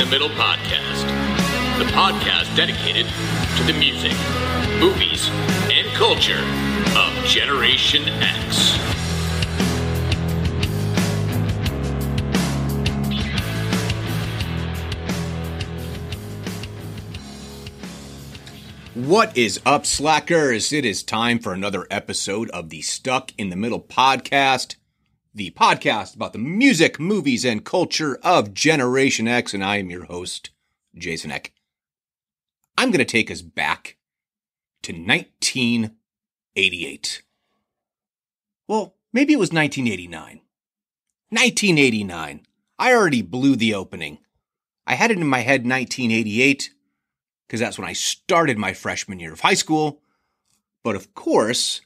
the Middle podcast, the podcast dedicated to the music, movies, and culture of Generation X. What is up, slackers? It is time for another episode of the Stuck in the Middle podcast, the podcast about the music, movies, and culture of Generation X, and I am your host, Jason Eck. I'm going to take us back to 1988. Well, maybe it was 1989. 1989. I already blew the opening. I had it in my head 1988, because that's when I started my freshman year of high school, but of course,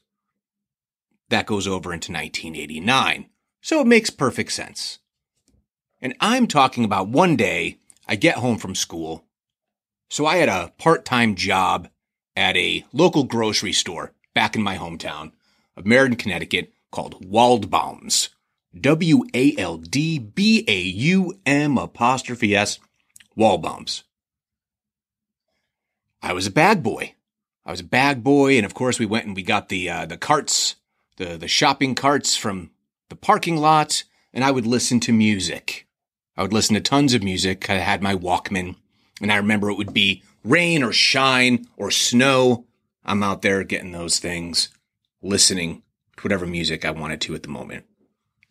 that goes over into 1989. So it makes perfect sense. And I'm talking about one day I get home from school. So I had a part-time job at a local grocery store back in my hometown of Meriden, Connecticut, called Waldbaum's. W-A-L-D-B-A-U-M' Waldbaum's. I was a bag boy. And of course we went and we got the carts, the shopping carts from the parking lot, and I would listen to music. I would listen to tons of music. I had my Walkman, and I remember it would be rain or shine or snow. I'm out there getting those things, listening to whatever music I wanted to at the moment.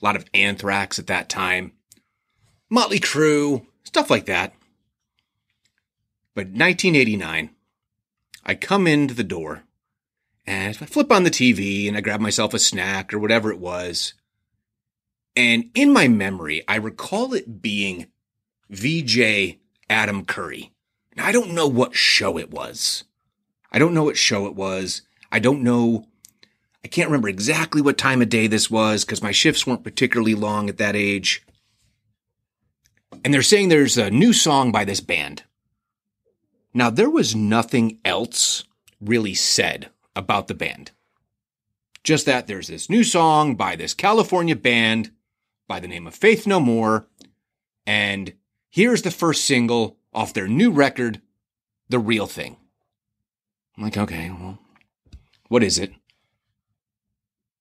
A lot of Anthrax at that time, Motley Crue, stuff like that. But 1989, I come into the door, and I flip on the TV and I grab myself a snack or whatever it was. And in my memory, I recall it being VJ Adam Curry. Now, I don't know what show it was. I can't remember exactly what time of day this was because my shifts weren't particularly long at that age. And they're saying there's a new song by this band. Now, there was nothing else really said about the band. Just that there's this new song by this California band by the name of Faith No More, and here's the first single off their new record, The Real Thing. I'm like, okay, well, what is it?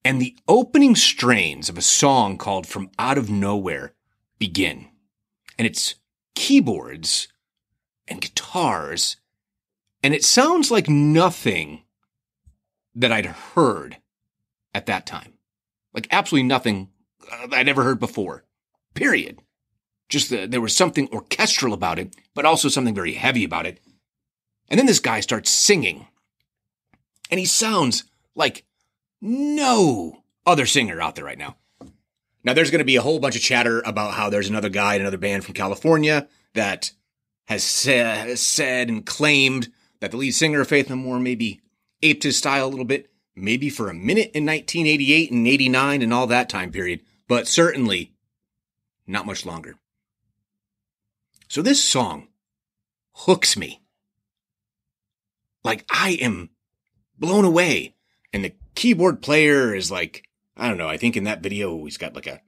And the opening strains of a song called From Out of Nowhere begin. And it's keyboards and guitars, and it sounds like nothing that I'd heard at that time. Like absolutely nothing I'd ever heard before, period. Just there was something orchestral about it, but also something very heavy about it. And then this guy starts singing, and he sounds like no other singer out there right now. Now, there's going to be a whole bunch of chatter about how there's another guy in another band from California that has said and claimed that the lead singer of Faith No More maybe aped his style a little bit, maybe for a minute in 1988 and 89 and all that time period, but certainly not much longer. So this song hooks me. Like, I am blown away. And the keyboard player is like, I don't know, I think in that video he's got like a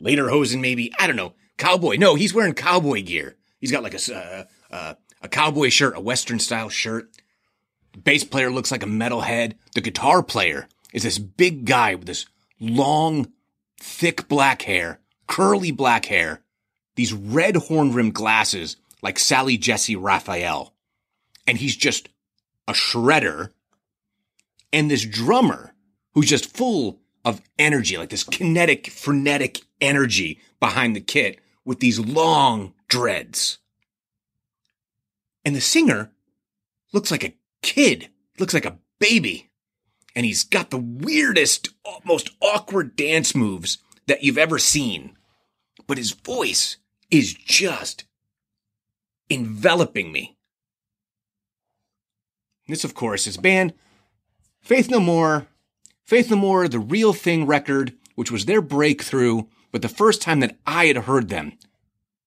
lederhosen maybe, I don't know, cowboy. No, he's wearing cowboy gear. He's got like a cowboy shirt, a Western style shirt. The bass player looks like a metalhead. The guitar player is this big guy with this long, thick black hair, curly black hair, these red horn-rimmed glasses like Sally Jesse Raphael. And he's just a shredder. And this drummer who's just full of energy, like this kinetic, frenetic energy behind the kit with these long dreads. And the singer looks like a kid, looks like a baby, and he's got the weirdest, most awkward dance moves that you've ever seen, but his voice is just enveloping me. This, of course, is band Faith No More, The Real Thing record, which was their breakthrough, but the first time that I had heard them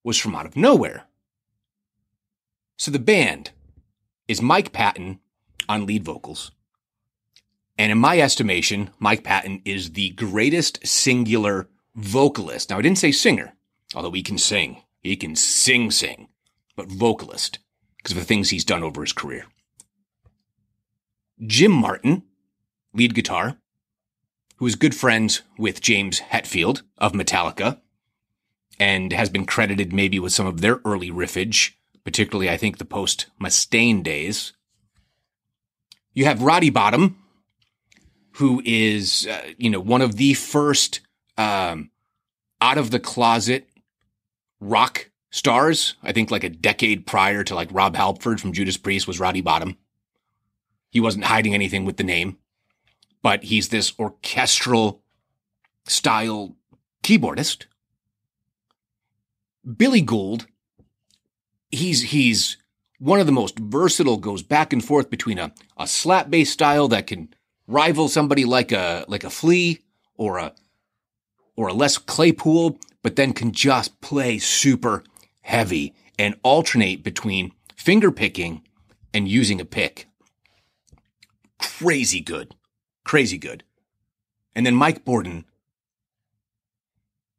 was From Out of Nowhere. So the band is Mike Patton on lead vocals. And in my estimation, Mike Patton is the greatest singular vocalist. Now, I didn't say singer, although he can sing. He can sing, but vocalist, because of the things he's done over his career. Jim Martin, lead guitar, who is good friends with James Hetfield of Metallica, and has been credited maybe with some of their early riffage, particularly, I think, the post-Mustaine days. You have Roddy Bottum, who is, one of the first out-of-the-closet rock stars. I think like a decade prior to like Rob Halford from Judas Priest was Roddy Bottum. He wasn't hiding anything with the name, but he's this orchestral-style keyboardist. Billy Gould, he's one of the most versatile, goes back and forth between a slap bass style that can rival somebody like a Flea or a Les Claypool, but then can just play super heavy and alternate between finger picking and using a pick. Crazy good. And then Mike Bordin.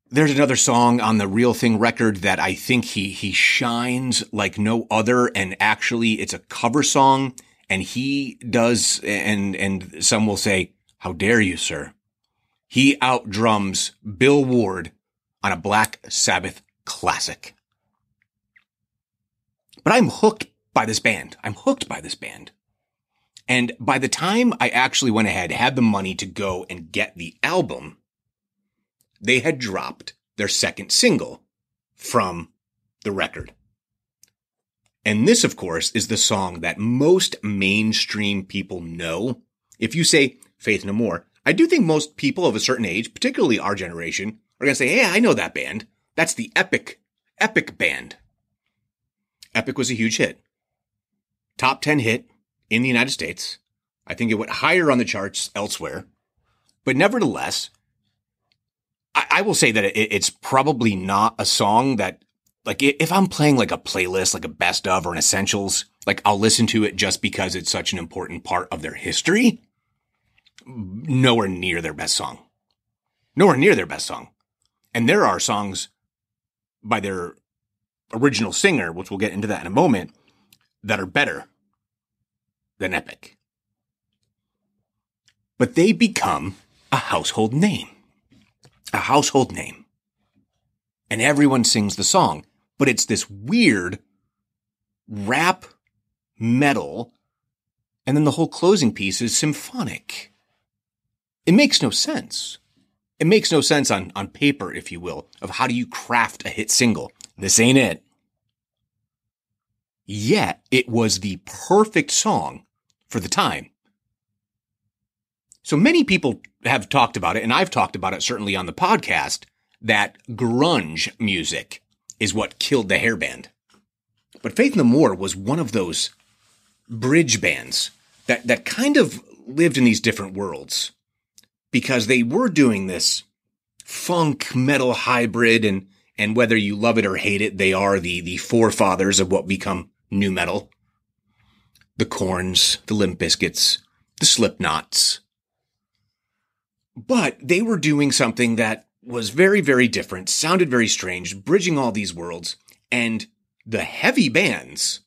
There's another song on the Real Thing record that I think he shines like no other, and actually it's a cover song, and he does, and some will say, how dare you, sir? He outdrums Bill Ward on a Black Sabbath classic. But I'm hooked by this band. And by the time I actually went ahead, had the money to go and get the album, they had dropped their second single from the record. And this, of course, is the song that most mainstream people know. If you say Faith No More, I do think most people of a certain age, particularly our generation, are going to say, hey, I know that band. That's the Epic band. Epic was a huge hit. Top 10 hit in the United States. I think it went higher on the charts elsewhere. But nevertheless, I will say that it's probably not a song that, like, if I'm playing like a playlist, like a best of or an essentials, like I'll listen to it just because it's such an important part of their history. Nowhere near their best song. And there are songs by their original singer, which we'll get into that in a moment, that are better than Epic. But they become a household name. And everyone sings the song, but it's this weird rap metal. And then the whole closing piece is symphonic. It makes no sense. It makes no sense on paper, if you will, of how do you craft a hit single. This ain't it. Yet it was the perfect song for the time. So many people have talked about it, and I've talked about it certainly on the podcast, that grunge music is what killed the hairband. But Faith No More was one of those bridge bands that kind of lived in these different worlds, because they were doing this funk metal hybrid, and whether you love it or hate it, they are the forefathers of what become nu metal. The Korns, the Limp Bizkits, the Slipknots. But they were doing something that was very, very different, sounded very strange, bridging all these worlds, and the heavy bands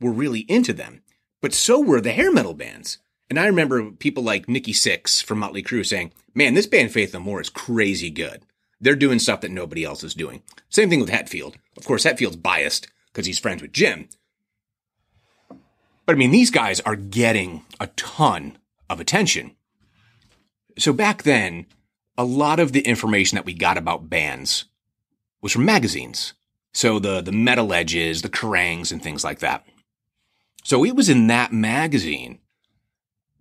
were really into them. But so were the hair metal bands. And I remember people like Nikki Sixx from Motley Crue saying, man, this band Faith No More is crazy good. They're doing stuff that nobody else is doing. Same thing with Hetfield. Of course, Hetfield's biased because he's friends with Jim. But I mean, these guys are getting a ton of attention. So back then, a lot of the information that we got about bands was from magazines. So the Metal Edges, the Kerrangs, and things like that. So it was in that magazine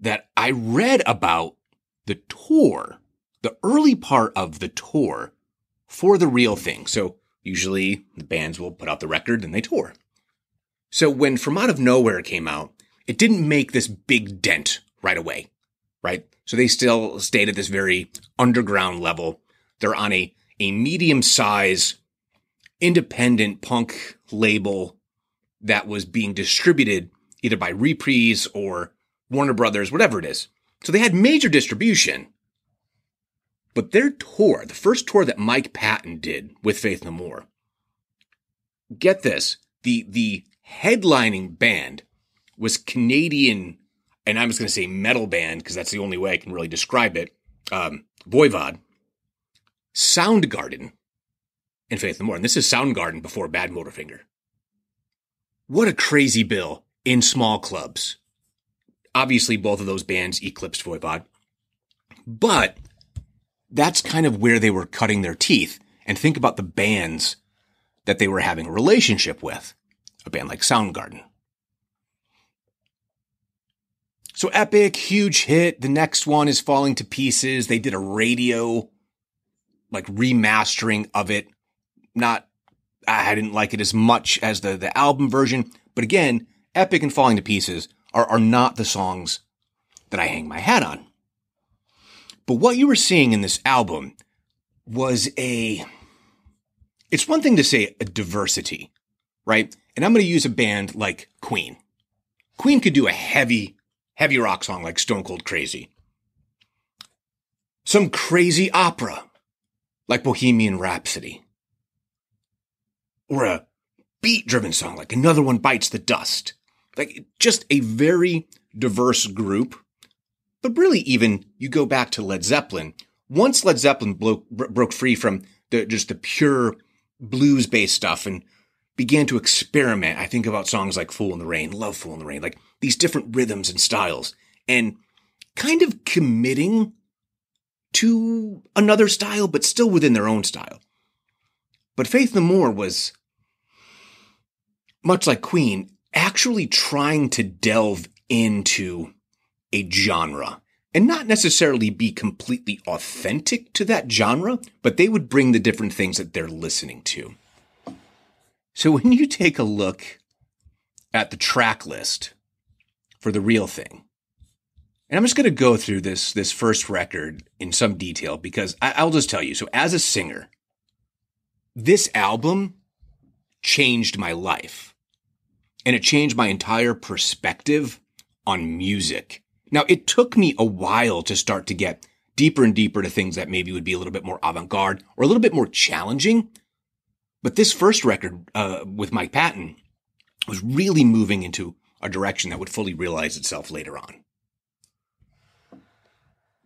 that I read about the tour, the early part of the tour for The Real Thing. So usually the bands will put out the record and they tour. So when From Out of Nowhere came out, it didn't make this big dent right away, right? So they still stayed at this very underground level. They're on a medium-sized independent punk label that was being distributed either by Reprise or Warner Brothers, whatever it is. So they had major distribution. But their tour, the first tour that Mike Patton did with Faith No More, get this, the headlining band was Canadian, and I'm just going to say metal band, because that's the only way I can really describe it, Voivod, Soundgarden, and Faith No More. And this is Soundgarden before Bad Motorfinger. What a crazy bill in small clubs. Obviously, both of those bands eclipsed Voivod. But that's kind of where they were cutting their teeth. And think about the bands that they were having a relationship with, a band like Soundgarden. So epic, huge hit. The next one is falling to pieces. They did a radio, like, remastering of it. I didn't like it as much as the album version. But again, epic and falling to pieces are not the songs that I hang my hat on. But what you were seeing in this album was it's one thing to say a diversity, right? And I'm going to use a band like Queen. Queen could do a heavy rock song like Stone Cold Crazy. Some crazy opera like Bohemian Rhapsody. Or a beat-driven song like Another One Bites the Dust. Like, just a very diverse group. But really, even you go back to Led Zeppelin. Once Led Zeppelin broke free from the pure blues-based stuff and began to experiment, I think about songs like Fool in the Rain, Love Fool in the Rain, like these different rhythms and styles, and kind of committing to another style, but still within their own style. But Faith No More was, much like Queen, actually trying to delve into a genre and not necessarily be completely authentic to that genre, but they would bring the different things that they're listening to. So when you take a look at the track list for The Real Thing, and I'm just going to go through this first record in some detail because I'll just tell you. So as a singer, this album changed my life, and it changed my entire perspective on music. Now, it took me a while to start to get deeper and deeper to things that maybe would be a little bit more avant-garde or a little bit more challenging. But this first record with Mike Patton was really moving into a direction that would fully realize itself later on.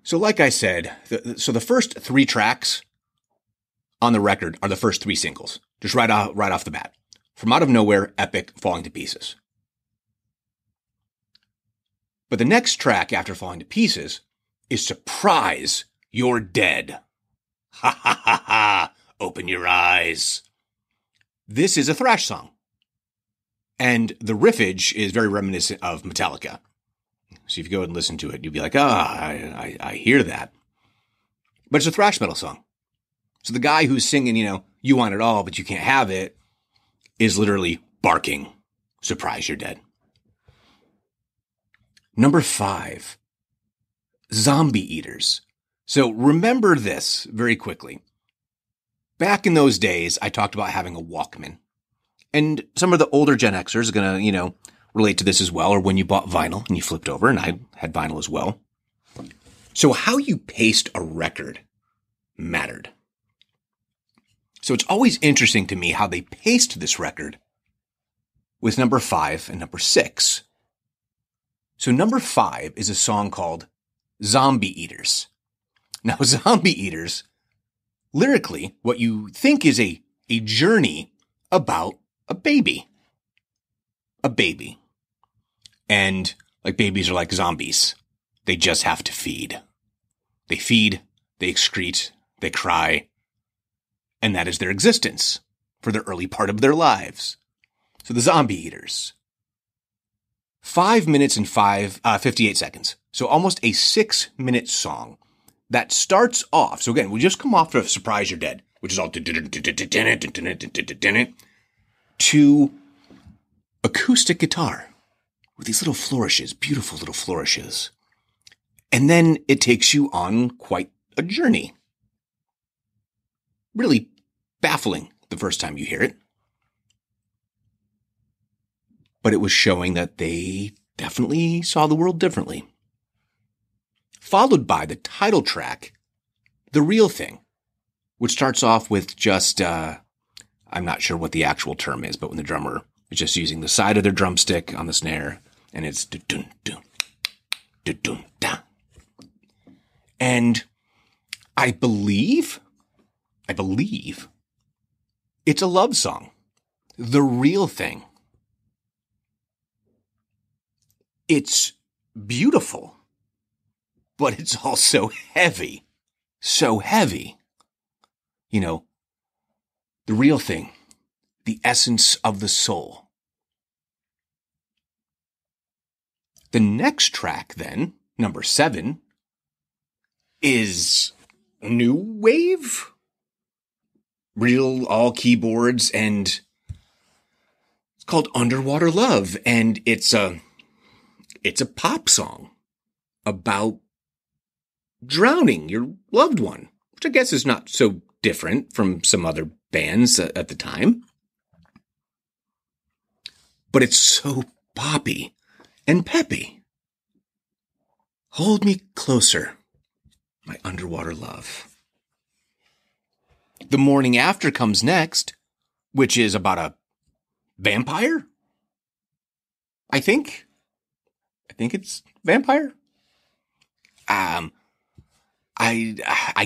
So like I said, the first three tracks on the record are the first three singles, just right off the bat. From Out of Nowhere, epic, Falling to Pieces. But the next track after Falling to Pieces is Surprise, You're Dead. Ha ha ha ha, open your eyes. This is a thrash song. And the riffage is very reminiscent of Metallica. So if you go and listen to it, you'll be like, I hear that. But it's a thrash metal song. So the guy who's singing, you want it all, but you can't have it, is literally barking, surprise, you're dead. Number 5, Zombie Eaters. So remember this very quickly. Back in those days, I talked about having a Walkman. And some of the older Gen Xers are going to, relate to this as well, or when you bought vinyl and you flipped over, and I had vinyl as well. So how you paced a record mattered. So it's always interesting to me how they paced this record with number 5 and number 6. So number 5 is a song called Zombie Eaters. Now, Zombie Eaters, lyrically, what you think is a journey about a baby. And like babies are like zombies. They just have to feed. They feed, they excrete, they cry. And that is their existence for the early part of their lives. So the Zombie Eaters. 5 minutes and 58 seconds. So almost a 6-minute song that starts off. So again, we just come off of Surprise You're Dead, which is all to acoustic guitar with these little flourishes, beautiful little flourishes. And then it takes you on quite a journey. Really baffling the first time you hear it. But it was showing that they definitely saw the world differently. Followed by the title track, The Real Thing, which starts off with just I'm not sure what the actual term is, but when the drummer is just using the side of their drumstick on the snare, and it's dun dun dun dun da. And I believe it's a love song. The Real Thing. It's beautiful, but it's also heavy. So heavy. You know, the real thing, the essence of the soul. The next track, then, number 7, is new wave. Real all keyboards, and it's called Underwater Love, and it's a pop song about drowning your loved one, which I guess is not so different from some other bands at the time. But it's so poppy and peppy. Hold me closer, my underwater love. The Morning After comes next, which is about a vampire. I think it's vampire. I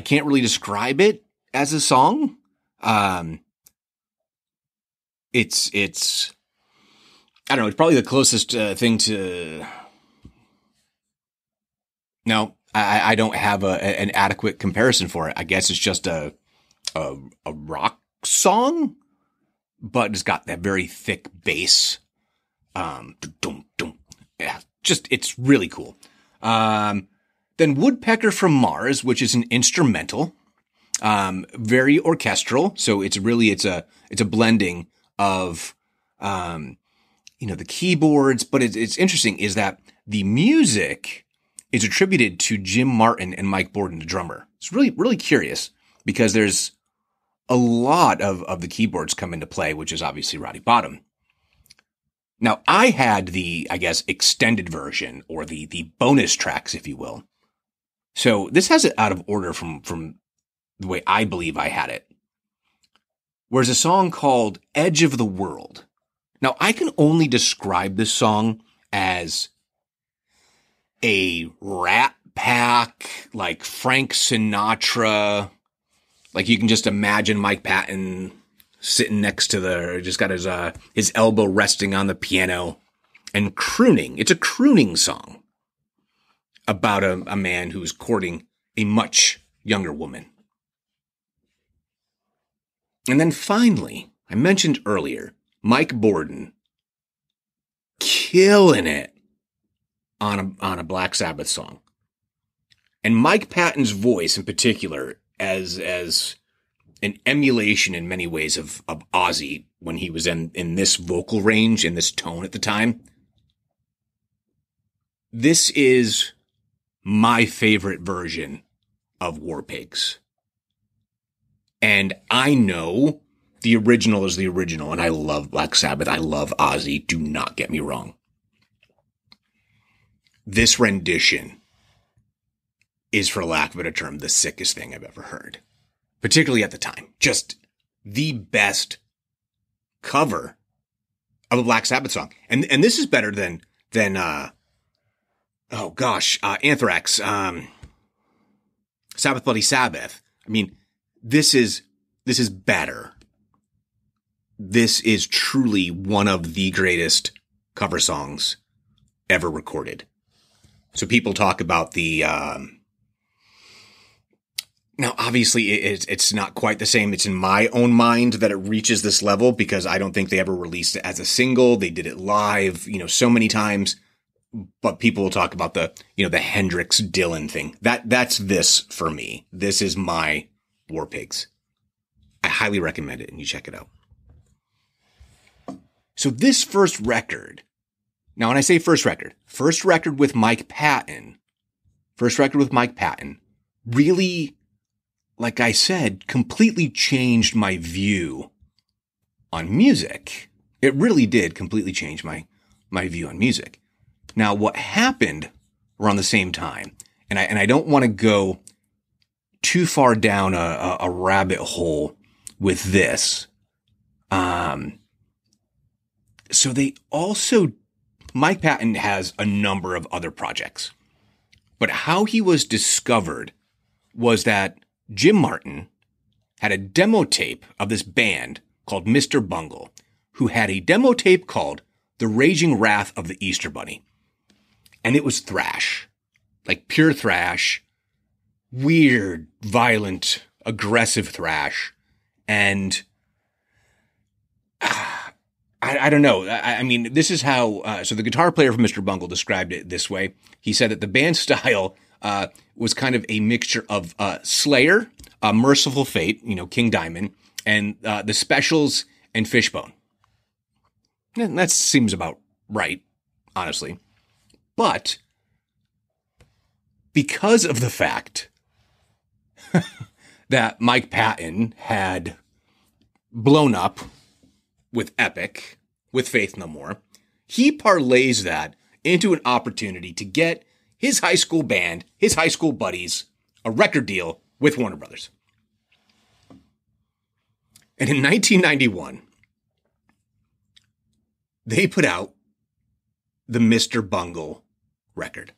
can't really describe it as a song. It's I don't know. It's probably the closest thing to. No, I don't have an adequate comparison for it. I guess it's just a rock song, but it's got that very thick bass. Yeah, just it's really cool. Then Woodpecker from Mars, which is an instrumental, very orchestral. So it's a blending of the keyboards. But it's interesting is that the music is attributed to Jim Martin and Mike Bordin, the drummer. It's really, really curious. Because there's a lot of the keyboards come into play, which is obviously Roddy Bottum. Now, I had the, I guess, extended version or the bonus tracks, if you will. So this has it out of order from the way I believe I had it. Whereas a song called Edge of the World. Now, I can only describe this song as a Rat Pack, like Frank Sinatra. Like you can just imagine Mike Patton sitting next to just got his elbow resting on the piano and crooning. It's a crooning song about a man who's courting a much younger woman. And then finally, I mentioned earlier, Mike Bordin killing it on a Black Sabbath song. And Mike Patton's voice in particular as an emulation in many ways of Ozzy when he was in this vocal range, in this tone at the time. This is my favorite version of War Pigs. And I know the original is the original, and I love Black Sabbath. I love Ozzy. Do not get me wrong. This rendition is, for lack of a better term, the sickest thing I've ever heard, particularly at the time. Just the best cover of a Black Sabbath song. And this is better than Anthrax, Sabbath Bloody Sabbath. I mean, this is better. This is truly one of the greatest cover songs ever recorded. So people talk about the, now, obviously, it's not quite the same. It's in my own mind that it reaches this level because I don't think they ever released it as a single. They did it live, so many times. But people will talk about the Hendrix Dylan thing. That's this for me. This is my War Pigs. I highly recommend it, and you check it out. So this first record. Now, when I say first record with Mike Patton. Really, like I said, completely changed my view on music. It really did completely change my view on music. Now, what happened around the same time, and I don't want to go too far down a rabbit hole with this, So they also, Mike Patton has a number of other projects, but how he was discovered was that Jim Martin had a demo tape of this band called Mr. Bungle, who had a demo tape called The Raging Wrath of the Easter Bunny. And it was thrash, like pure thrash, weird, violent, aggressive thrash. And I don't know. I mean, this is how, so the guitar player from Mr. Bungle described it this way. He said that the band style was kind of a mixture of Slayer, Merciful Fate, you know, King Diamond, and The Specials and Fishbone. And that seems about right, honestly. But because of the fact that Mike Patton had blown up with Epic, with Faith No More, he parlays that into an opportunity to get his high school band, his high school buddies, a record deal with Warner Brothers. And in 1991, they put out the Mr. Bungle record.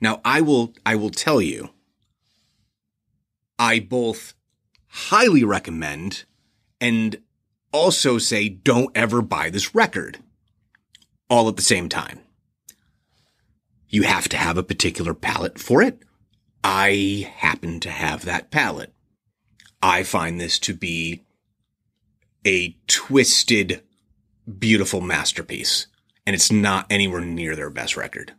Now, I will tell you, I both highly recommend and also say don't ever buy this record all at the same time. You have to have a particular palate for it. I happen to have that palate. I find this to be a twisted, beautiful masterpiece, and it's not anywhere near their best record.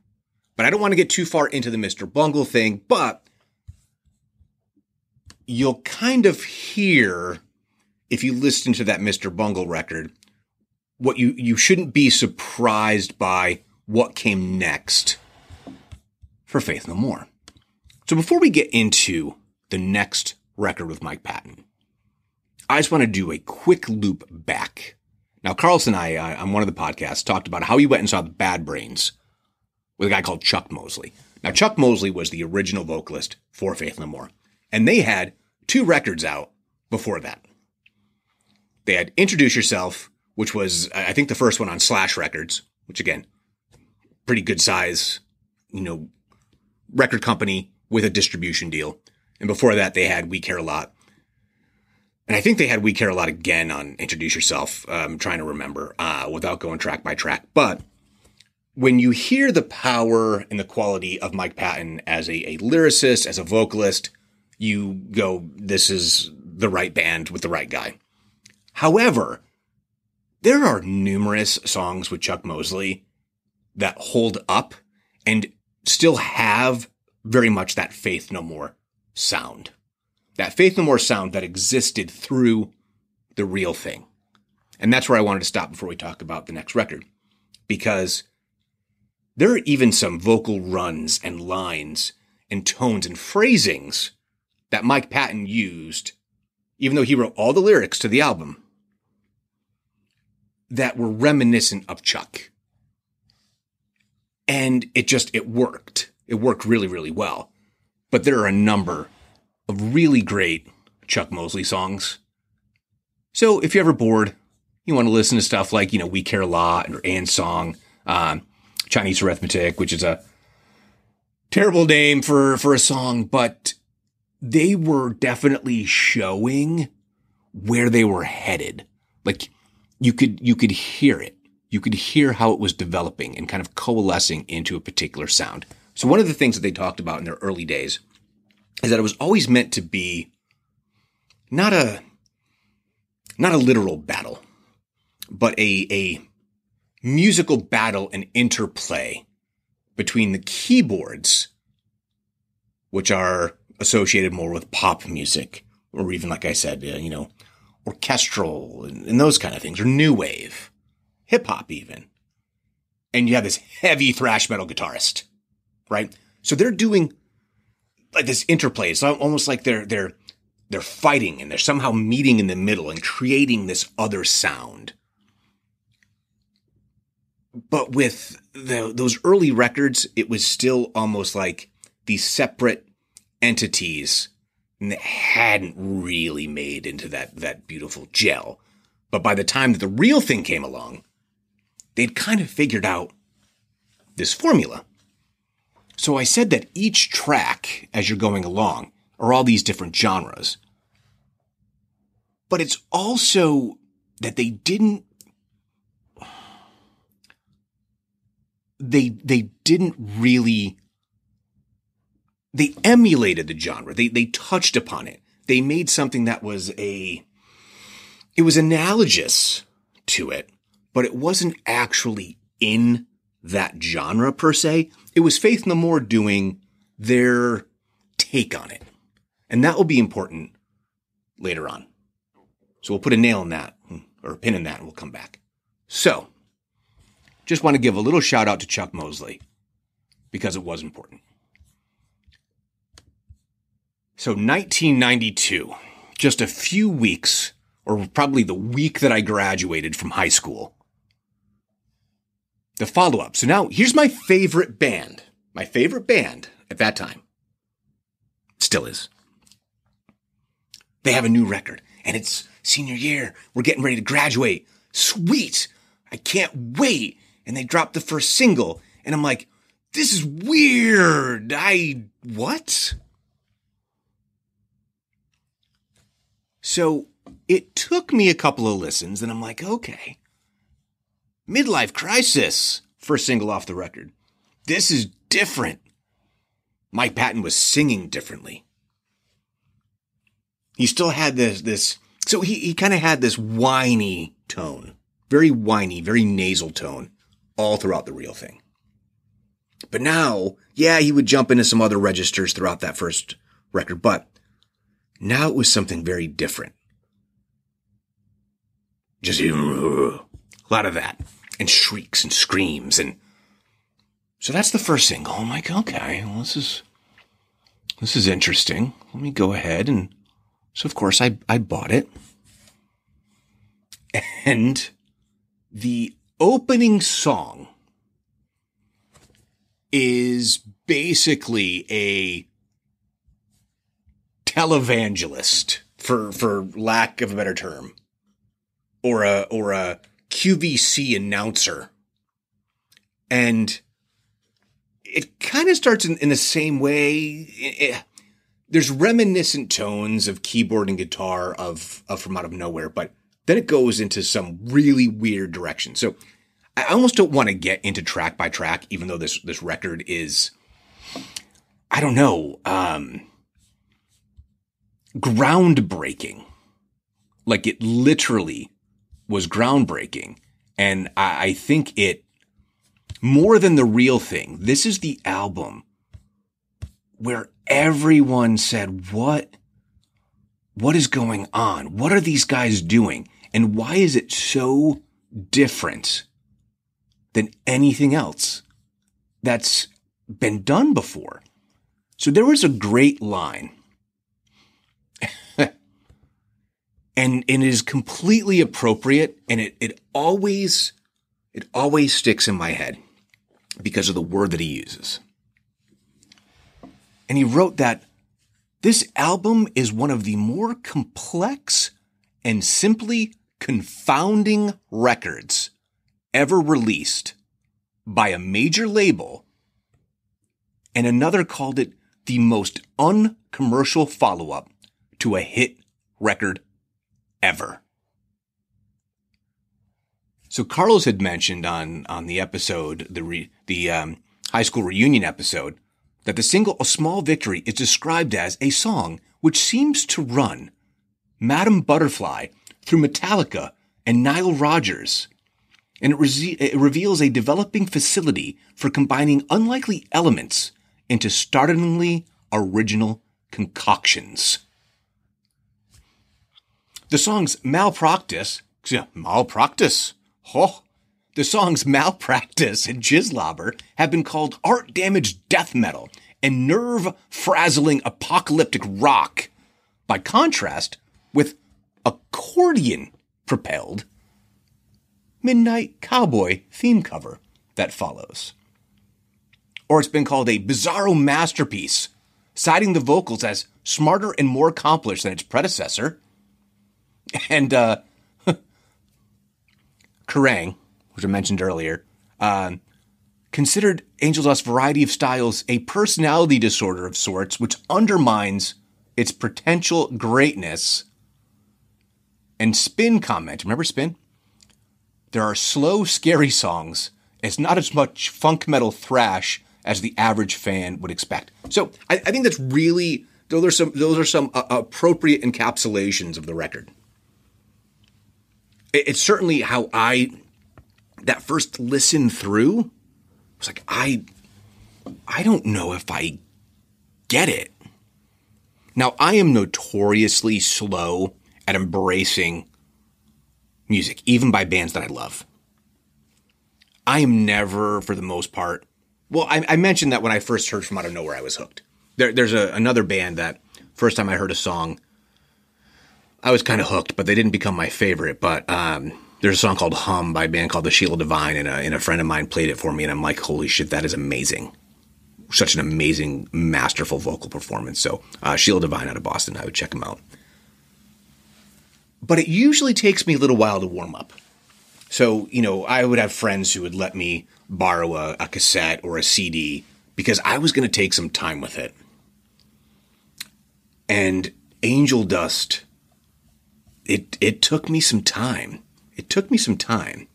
But I don't want to get too far into the Mr. Bungle thing, but you'll kind of hear, if you listen to that Mr. Bungle record, what you shouldn't be surprised by what came next for Faith No More. So before we get into the next record with Mike Patton, I just want to do a quick loop back. Now, Carlson and I, on one of the podcasts, talked about how he went and saw the Bad Brains with a guy called Chuck Mosley. Now, Chuck Mosley was the original vocalist for Faith No More, and they had two records out before that. They had Introduce Yourself, which was, I think, the first one on Slash Records, which, again, pretty good size, you know, record company with a distribution deal. And before that, they had We Care A Lot. And I think they had We Care A Lot again on Introduce Yourself. I'm trying to remember without going track by track. But when you hear the power and the quality of Mike Patton as a lyricist, as a vocalist, you go, this is the right band with the right guy. However, there are numerous songs with Chuck Mosley that hold up and still have very much that Faith No More sound. That Faith No More sound that existed through The Real Thing. And that's where I wanted to stop before we talk about the next record. Because there are even some vocal runs and lines and tones and phrasings that Mike Patton used, even though he wrote all the lyrics to the album, that were reminiscent of Chuck. And it worked. It worked really, really well. But there are a number of really great Chuck Mosley songs. So if you're ever bored, you want to listen to stuff like, you know, We Care A Lot or And Song, Chinese Arithmetic, which is a terrible name for a song, but they were definitely showing where they were headed. Like you could hear it. You could hear how it was developing and kind of coalescing into a particular sound. So one of the things that they talked about in their early days is that it was always meant to be not a literal battle, but a musical battle and interplay between the keyboards, which are associated more with pop music, or even, like I said, you know, orchestral and those kind of things, or new wave, hip hop even. And you have this heavy thrash metal guitarist, right? So they're doing like this interplay. It's almost like they're fighting and they're somehow meeting in the middle and creating this other sound. But with those early records, it was still almost like these separate entities hadn't really made into that beautiful gel. But by the time that The Real Thing came along, they'd kind of figured out this formula. So I said that each track, as you're going along, are all these different genres. But it's also that they didn't... They didn't really... They emulated the genre. They touched upon it. They made something that was it was analogous to it, but it wasn't actually in that genre per se. It was Faith No More doing their take on it. And that will be important later on. So we'll put a nail in that, or a pin in that, and we'll come back. So just want to give a little shout out to Chuck Mosley because it was important. So 1992, just a few weeks, or probably the week that I graduated from high school. The follow-up. So now here's my favorite band. My favorite band at that time. Still is. They have a new record. And it's senior year. We're getting ready to graduate. Sweet. I can't wait. And they dropped the first single. And I'm like, this is weird. What? So it took me a couple of listens, and I'm like, okay. Midlife Crisis, first single off the record. This is different. Mike Patton was singing differently. He still had this so he kind of had this whiny tone, very whiny, very nasal tone all throughout The Real Thing. But now, yeah, he would jump into some other registers throughout that first record, but now it was something very different. Just a lot of that. And shrieks and screams. And so that's the first single. I'm like, okay, well, this is interesting. Let me go ahead. And so, of course, I bought it. And the opening song is basically a televangelist, for lack of a better term, or a QVC announcer. And it kind of starts in the same way. There's reminiscent tones of keyboard and guitar of From Out of Nowhere, but then it goes into some really weird direction. So I almost don't want to get into track by track, even though this record is, I don't know, groundbreaking. Like, it literally was groundbreaking. And I think it, more than The Real Thing, this is the album where everyone said, what is going on? What are these guys doing? And why is it so different than anything else that's been done before? So there was a great line. And it is completely appropriate, and it always sticks in my head because of the word that he uses. And he wrote that this album is one of the more complex and simply confounding records ever released by a major label, and another called it the most uncommercial follow-up to a hit record ever. So Carlos had mentioned on the episode, the high school reunion episode, that the single A Small Victory is described as a song which seems to run Madame Butterfly through Metallica and Nile Rodgers, and it reveals a developing facility for combining unlikely elements into startlingly original concoctions. The song's malpractice and jizlobber have been called art damaged death metal and nerve frazzling apocalyptic rock, by contrast with accordion propelled Midnight Cowboy theme cover that follows. Or it's been called a bizarro masterpiece citing the vocals as smarter and more accomplished than its predecessor. And Kerrang, which I mentioned earlier, considered Angel Dust's variety of styles a personality disorder of sorts, which undermines its potential greatness. And Spin comment, remember Spin? There are slow, scary songs. It's not as much funk metal thrash as the average fan would expect. So I think that's really, those are some appropriate encapsulations of the record. It's certainly how that first listen through, I was like, I don't know if I get it. Now, I am notoriously slow at embracing music, even by bands that I love. I am never, for the most part, well, I mentioned that when I first heard From Out of Nowhere, I was hooked. There's another band that first time I heard a song, I was kind of hooked, but they didn't become my favorite. But there's a song called Hum by a band called the Sheila Divine, and a friend of mine played it for me, and I'm like, holy shit, that is amazing. Such an amazing, masterful vocal performance. So Sheila Divine out of Boston, I would check them out. But it usually takes me a little while to warm up. So, you know, I would have friends who would let me borrow a cassette or a CD because I was going to take some time with it. And Angel Dust, it took me some time. It took me some time.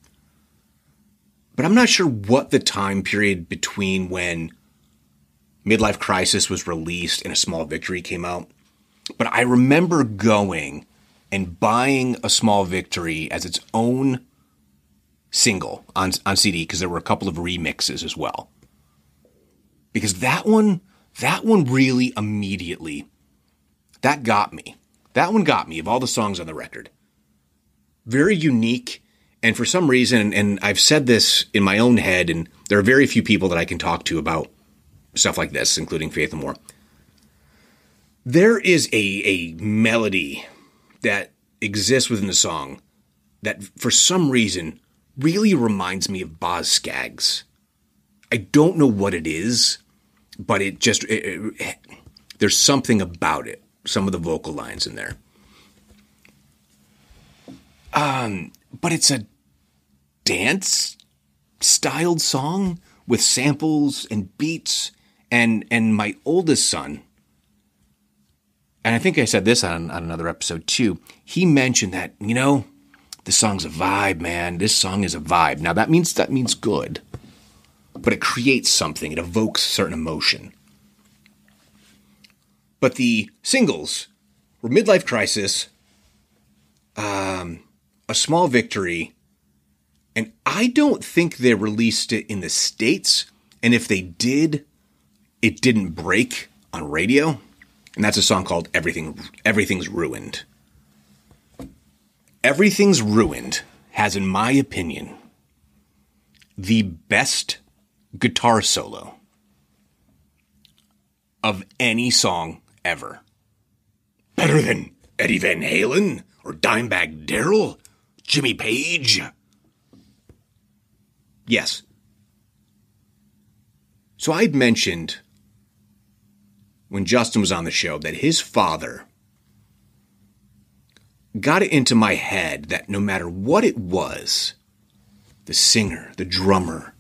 But I'm not sure what the time period between when Midlife Crisis was released and A Small Victory came out. But I remember going and buying A Small Victory as its own single on CD, because there were a couple of remixes as well. Because that one really immediately, that got me. That one got me of all the songs on the record. Very unique. And for some reason, and I've said this in my own head, and there are very few people that I can talk to about stuff like this, including Faith No More. There is a melody that exists within the song that for some reason really reminds me of Boz Scaggs. I don't know what it is, but it just, there's something about it. Some of the vocal lines in there. But it's a dance styled song with samples and beats. And my oldest son, and I think I said this on another episode too, he mentioned that, you know, this song's a vibe, man. This song is a vibe. Now that means good, but it creates something. It evokes certain emotion. But the singles were Midlife Crisis, A Small Victory, and I don't think they released it in the States. And if they did, it didn't break on radio. And that's a song called Everything's Ruined. Everything's Ruined has, in my opinion, the best guitar solo of any song ever. Better than Eddie Van Halen or Dimebag Darrell, Jimmy Page. Yes. So I'd mentioned when Justin was on the show that his father got it into my head that no matter what it was, the singer, the drummer,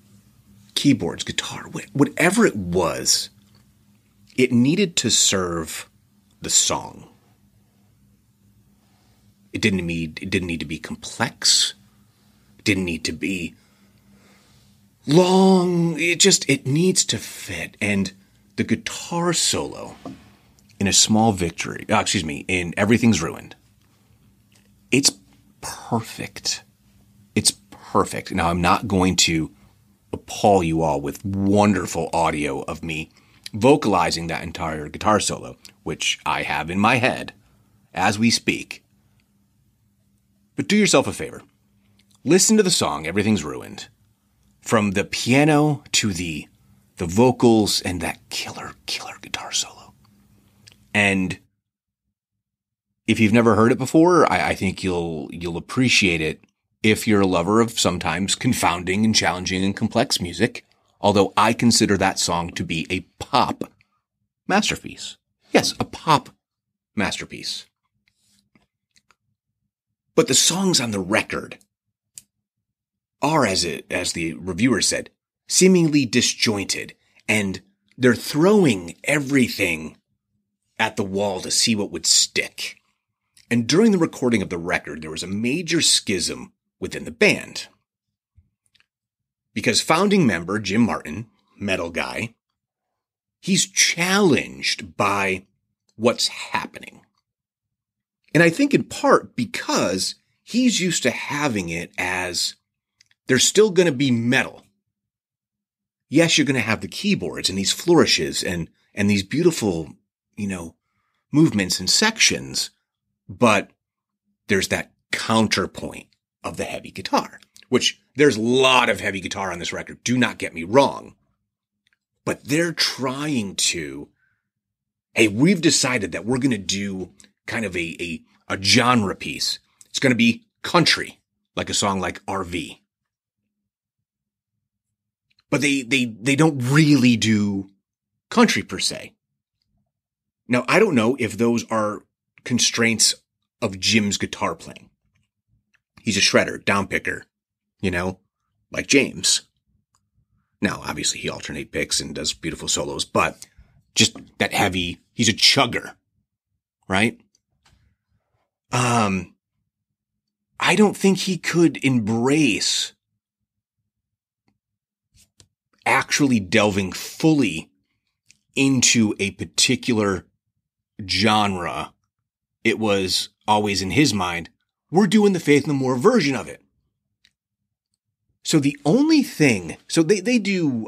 keyboards, guitar, whatever it was, it needed to serve the song. It didn't need to be complex. It didn't need to be long. It needs to fit. And the guitar solo in A Small Victory, in Everything's Ruined, it's perfect. It's perfect. Now, I'm not going to appall you all with wonderful audio of me vocalizing that entire guitar solo, which I have in my head as we speak. But do yourself a favor. Listen to the song, Everything's Ruined. From the piano to the vocals and that killer guitar solo. And if you've never heard it before, I think you'll appreciate it if you're a lover of sometimes confounding and challenging and complex music. Although I consider that song to be a pop masterpiece. Yes, a pop masterpiece. But the songs on the record are, as the reviewer said, seemingly disjointed, and they're throwing everything at the wall to see what would stick. And during the recording of the record, there was a major schism within the band. Because founding member Jim Martin, metal guy, he's challenged by what's happening. And I think in part because he's used to having it as there's still going to be metal. Yes, you're going to have the keyboards and these flourishes and these beautiful, movements and sections, but there's that counterpoint of the heavy guitar, which there's a lot of heavy guitar on this record. Do not get me wrong. But they're trying to, hey, we've decided that we're going to do kind of a genre piece. It's going to be country, like a song like RV. But they don't really do country per se. Now, I don't know if those are constraints of Jim's guitar playing. He's a shredder, downpicker, like James. Now, obviously, he alternate picks and does beautiful solos, but just that heavy, he's a chugger, right? I don't think he could embrace actually delving fully into a particular genre. It was always in his mind, we're doing the Faith No More version of it. So the only thing, so they do,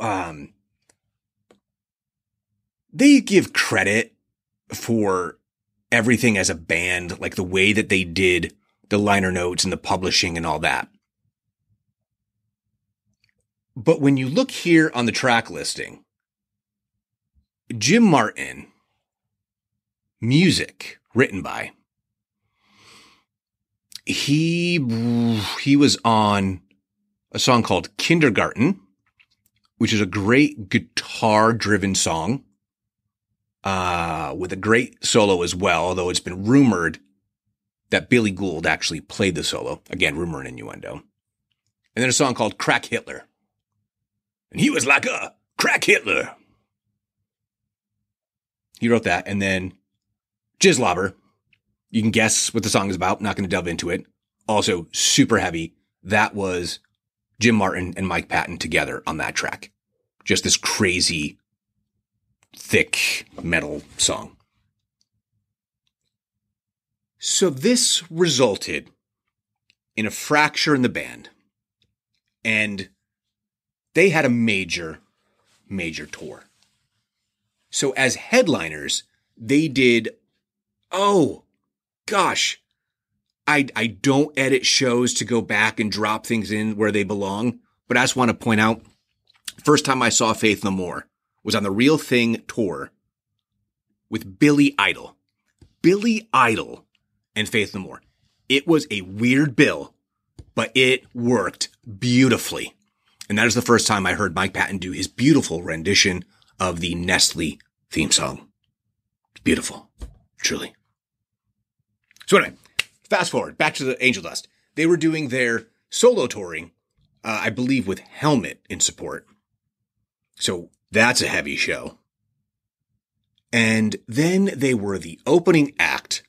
they give credit for everything as a band, like the way that they did the liner notes and the publishing and all that. But when you look here on the track listing, Jim Martin, music written by, he was on a song called Kindergarten, which is a great guitar-driven song with a great solo as well, although it's been rumored that Billy Gould actually played the solo. Again, rumor and innuendo. And then a song called Crack Hitler. And he was like a crack Hitler. He wrote that. And then Jizzlobber. You can guess what the song is about. Not going to delve into it. Also super heavy. That was Jim Martin and Mike Patton together on that track. Just this crazy, thick metal song. So this resulted in a fracture in the band. And they had a major, major tour. So as headliners, they did, I don't edit shows to go back and drop things in where they belong. But I just want to point out, first time I saw Faith No More was on the Real Thing tour with Billy Idol. Billy Idol and Faith No More. It was a weird bill, but it worked beautifully. And that is the first time I heard Mike Patton do his beautiful rendition of the Nestle theme song. Beautiful. Truly. So anyway, fast forward back to the Angel Dust. They were doing their solo touring, I believe with Helmet in support. So that's a heavy show. And then they were the opening act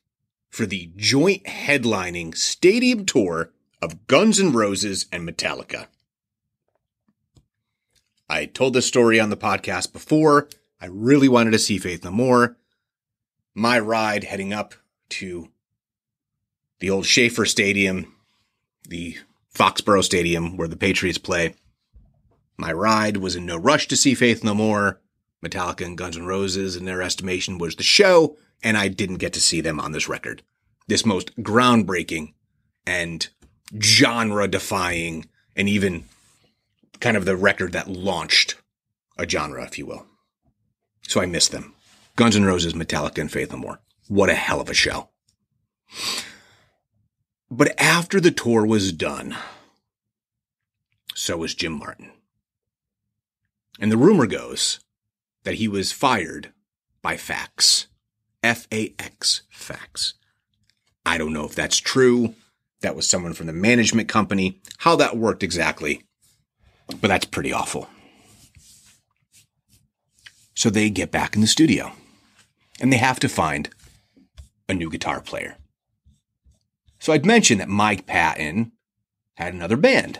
for the joint headlining stadium tour of Guns N' Roses and Metallica. I told this story on the podcast before. I really wanted to see Faith No More. My ride heading up to the old Schaefer Stadium, the Foxborough Stadium where the Patriots play. My ride was in no rush to see Faith No More. Metallica and Guns N' Roses, in their estimation, was the show, and I didn't get to see them on this record. This most groundbreaking and genre-defying and even kind of the record that launched a genre, if you will. So I missed them. Guns N' Roses, Metallica, and Faith No More. What a hell of a show. But after the tour was done, so was Jim Martin. And the rumor goes that he was fired by fax. F-A-X, fax. I don't know if that's true. That was someone from the management company. How that worked exactly. But that's pretty awful. So they get back in the studio. And they have to find a new guitar player. So I'd mentioned that Mike Patton had another band.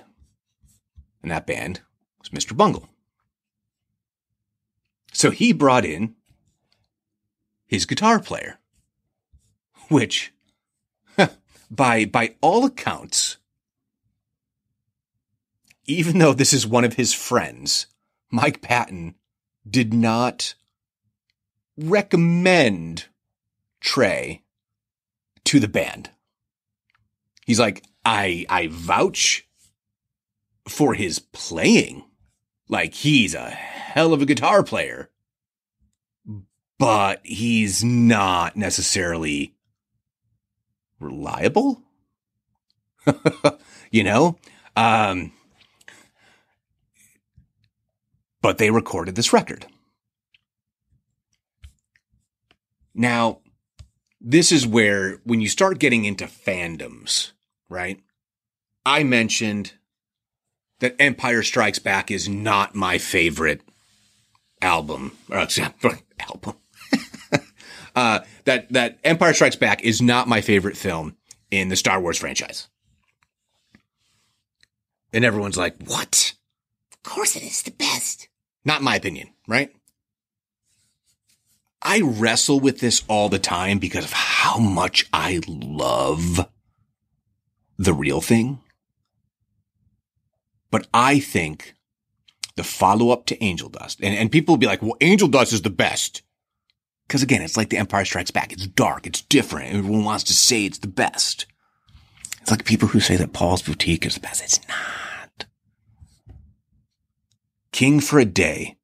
And that band was Mr. Bungle. So he brought in his guitar player. Which, by all accounts, even though this is one of his friends, Mike Patton did not recommend Trey to the band. He's like, I vouch for his playing. Like, he's a hell of a guitar player, but he's not necessarily reliable. You know? But they recorded this record. Now, this is where, when you start getting into fandoms, right? I mentioned that Empire Strikes Back is not my favorite album. That Empire Strikes Back is not my favorite film in the Star Wars franchise. And everyone's like, what? Of course it is the best. Not my opinion, right? I wrestle with this all the time because of how much I love The Real Thing. But I think the follow-up to Angel Dust, and people will be like, well, Angel Dust is the best. Because again, it's like The Empire Strikes Back. It's dark. It's different. Everyone wants to say it's the best. It's like people who say that Paul's Boutique is the best. It's not. King for a day,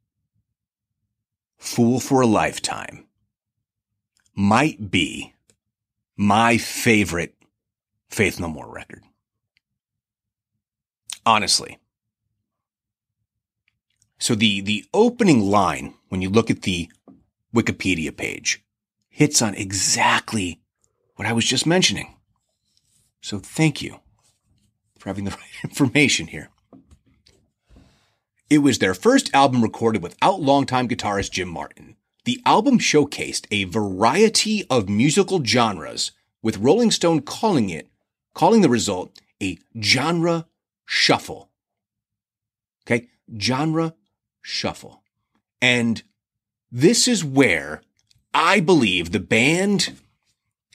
Fool for a Lifetime might be my favorite Faith No More record. Honestly. So the opening line, when you look at the Wikipedia page, hits on exactly what I was just mentioning. So thank you for having the right information here. It was their first album recorded without longtime guitarist Jim Martin. The album showcased a variety of musical genres, with Rolling Stone calling the result a genre shuffle. Okay? Genre shuffle. And this is where I believe the band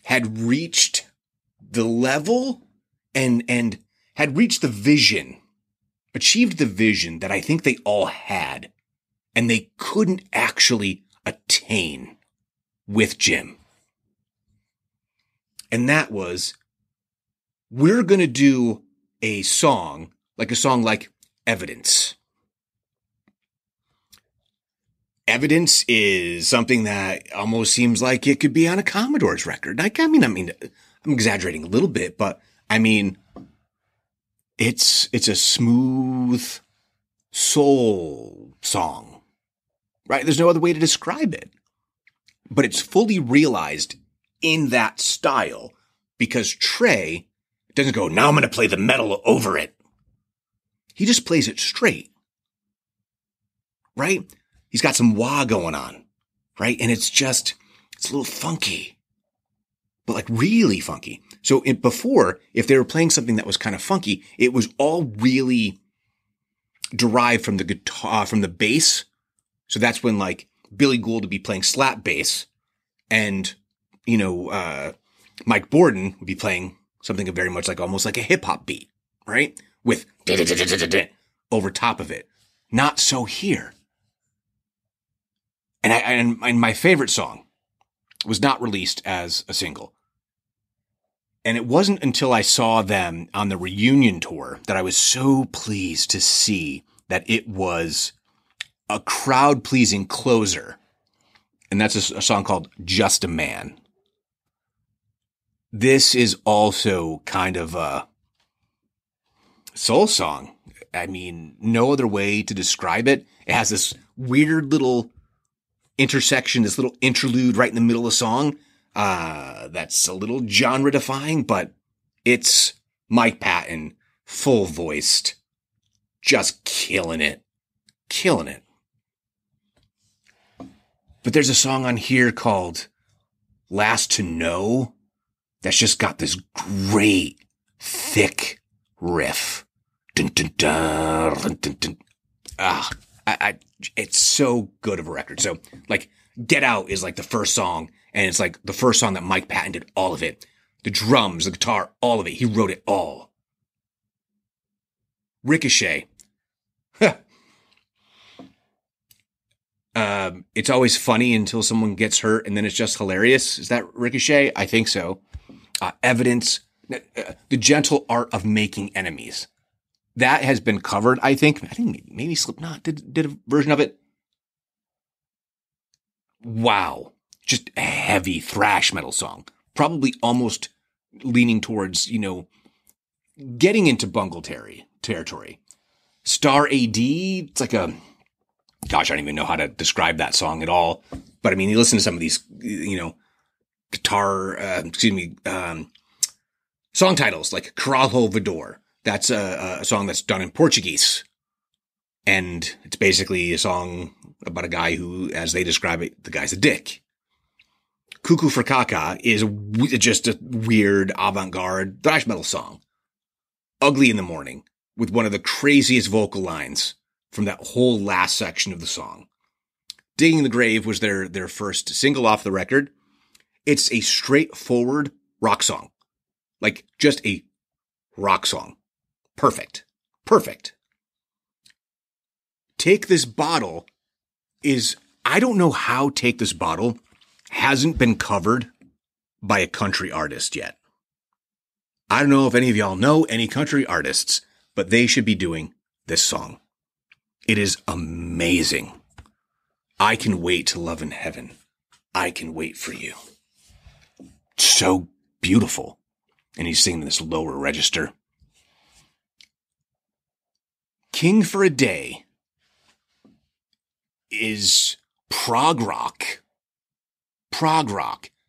had reached the level and had reached the vision, achieved the vision that I think they all had and they couldn't actually attain with Jim. And that was, we're going to do a song like Evidence. Evidence is something that almost seems like it could be on a Commodores record. I mean, I'm exaggerating a little bit, but I mean, it's a smooth soul song, right? There's no other way to describe it, but it's fully realized in that style because Trey doesn't go, now I'm going to play the metal over it. He just plays it straight, right? He's got some wah going on, right? And it's a little funky, but like really funky. So before, if they were playing something that was kind of funky, it was all really derived from the guitar, from the bass. So that's when like Billy Gould would be playing slap bass and, you know, Mike Bordin would be playing something very much like almost like a hip hop beat, right? With over top of it. Not so here. And my favorite song was not released as a single. And it wasn't until I saw them on the reunion tour that I was so pleased to see that it was a crowd-pleasing closer. And that's a song called Just a Man. This is also kind of a soul song. I mean, no other way to describe it. It has this weird little intersection, this little interlude right in the middle of a song. That's a little genre defying, but it's Mike Patton, full voiced, just killing it. But there's a song on here called Last to Know that's just got this great thick riff. Dun, dun, dun, dun, dun, dun. It's so good of a record. So like Get Out is like the first song, and it's like the first song that Mike Patton did all of it. The drums, the guitar, all of it. He wrote it all. Ricochet. It's always funny until someone gets hurt, and then it's just hilarious. Is that Ricochet? I think so. Evidence. The Gentle Art of Making Enemies. That has been covered, I think. I think maybe Slipknot did a version of it. Wow. Just a heavy thrash metal song. Probably almost leaning towards, you know, getting into Bungle territory. Star AD, it's like a... Gosh, I don't even know how to describe that song at all. But I mean, you listen to some of these, you know, song titles like Coralho Vador. That's a song that's done in Portuguese. And it's basically a song about a guy who, as they describe it, the guy's a dick. Cuckoo for Kaka is just a weird avant-garde thrash metal song. Ugly in the Morning, with one of the craziest vocal lines from that whole last section of the song. Digging the Grave was their first single off the record. It's a straightforward rock song. Like, just a rock song. Perfect. Take This Bottle is, I don't know how Take This Bottle hasn't been covered by a country artist yet. I don't know if any of y'all know any country artists, but they should be doing this song. It is amazing. I can wait to love in heaven. I can wait for you. So beautiful. And he's singing this lower register. King for a Day is prog rock.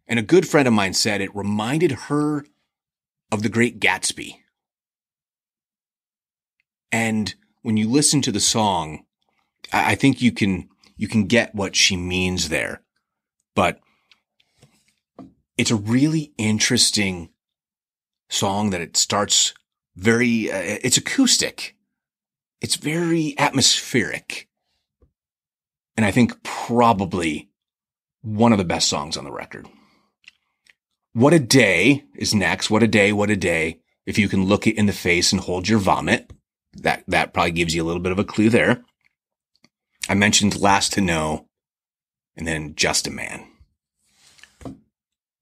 And a good friend of mine said it reminded her of The Great Gatsby. And when you listen to the song, I think you can get what she means there. But it's a really interesting song that it starts very, it's acoustic. It's very atmospheric. And I think probably one of the best songs on the record. What a Day is next. What a day. If you can look it in the face and hold your vomit. That probably gives you a little bit of a clue there. I mentioned Last to Know and then Just a Man.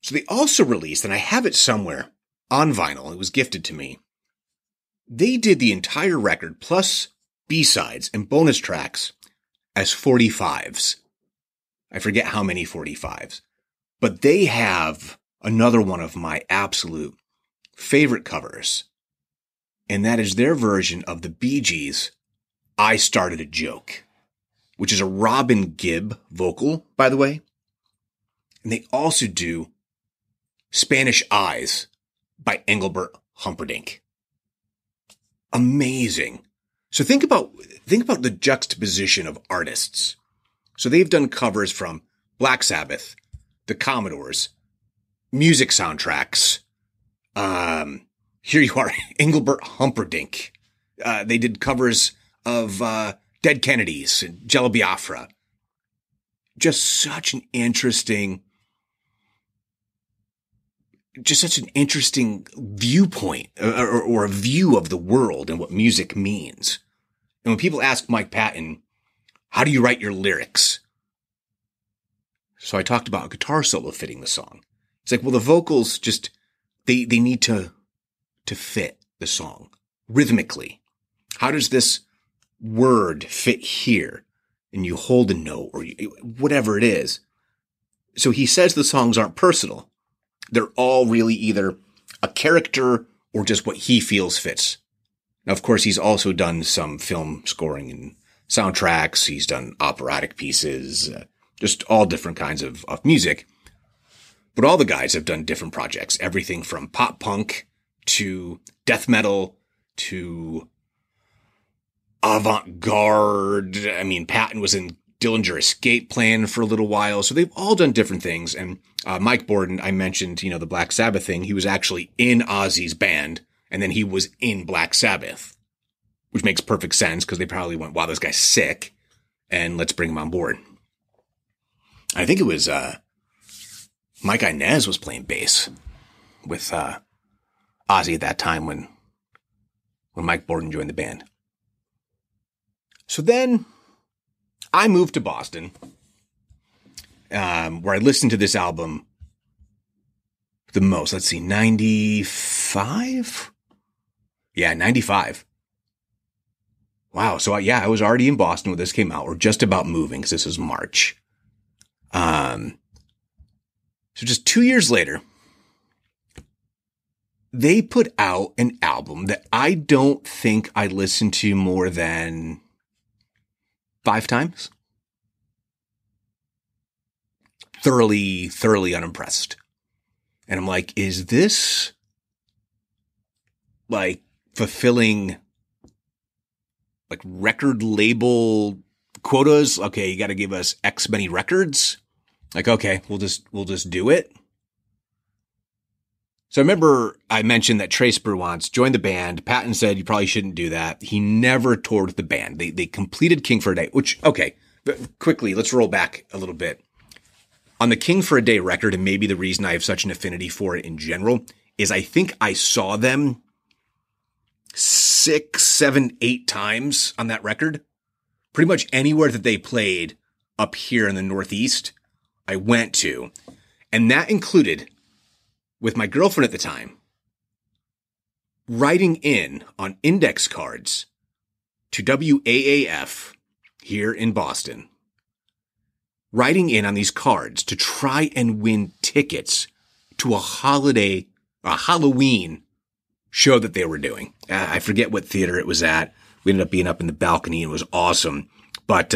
So they also released, and I have it somewhere on vinyl, it was gifted to me. They did the entire record plus B-sides and bonus tracks as 45s. I forget how many 45s. But they have another one of my absolute favorite covers. And that is their version of the Bee Gees' I Started a Joke, which is a Robin Gibb vocal, by the way. And they also do Spanish Eyes by Engelbert Humperdinck. Amazing. So think about the juxtaposition of artists. So they've done covers from Black Sabbath, The Commodores, music soundtracks, here you are, Engelbert Humperdinck. They did covers of Dead Kennedys and Jello Biafra. Just such an interesting viewpoint or a view of the world and what music means. And when people ask Mike Patton, how do you write your lyrics? So I talked about a guitar solo fitting the song. It's like, well, the vocals just, they need to fit the song rhythmically. How does this word fit here? And you hold a note or whatever it is. So he says the songs aren't personal. They're all really either a character or just what he feels fits. Now, of course, he's also done some film scoring and soundtracks. He's done operatic pieces, just all different kinds of music. But all the guys have done different projects, everything from pop punk to death metal to avant-garde. I mean, Patton was in Dillinger Escape Plan for a little while. So they've all done different things. And Mike Bordin, I mentioned, the Black Sabbath thing. He was actually in Ozzy's band, and then he was in Black Sabbath, which makes perfect sense because they probably went, wow, this guy's sick, and let's bring him on board. I think it was Mike Inez was playing bass with Ozzy at that time when Mike Bordin joined the band. So then I moved to Boston, where I listened to this album the most. Let's see, 95? Yeah, 95. Wow. So I was already in Boston when this came out, or just about moving, because this was March. So just 2 years later, they put out an album that I don't think I listened to more than 5 times. Thoroughly, thoroughly unimpressed. And I'm like, is this like fulfilling like record label quotas? Okay, you got to give us X many records. Like, okay, we'll just do it. So I remember I mentioned that Trey Spruance joined the band. Patton said you probably shouldn't do that. He never toured with the band. They completed King for a Day, which, okay, but quickly, let's roll back a little bit. On the King for a Day record, and maybe the reason I have such an affinity for it in general, is I think I saw them 6, 7, 8 times on that record. Pretty much anywhere that they played up here in the Northeast, I went to. And that included, with my girlfriend at the time, writing in on index cards to WAAF here in Boston, writing in on these cards to try and win tickets to a Halloween show that they were doing. I forget what theater it was at. We ended up being up in the balcony, and it was awesome. But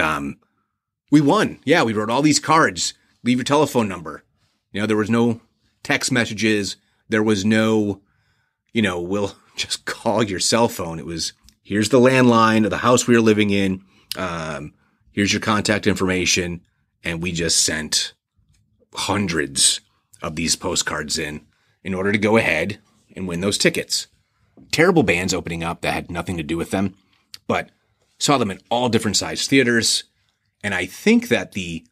we won. Yeah, we wrote all these cards. Leave your telephone number. There was no text messages. There was no, we'll just call your cell phone. It was, here's the landline of the house we were living in. Here's your contact information. And we just sent hundreds of these postcards in order to go ahead and win those tickets. Terrible bands opening up that had nothing to do with them, but saw them in all different size theaters. And I think that the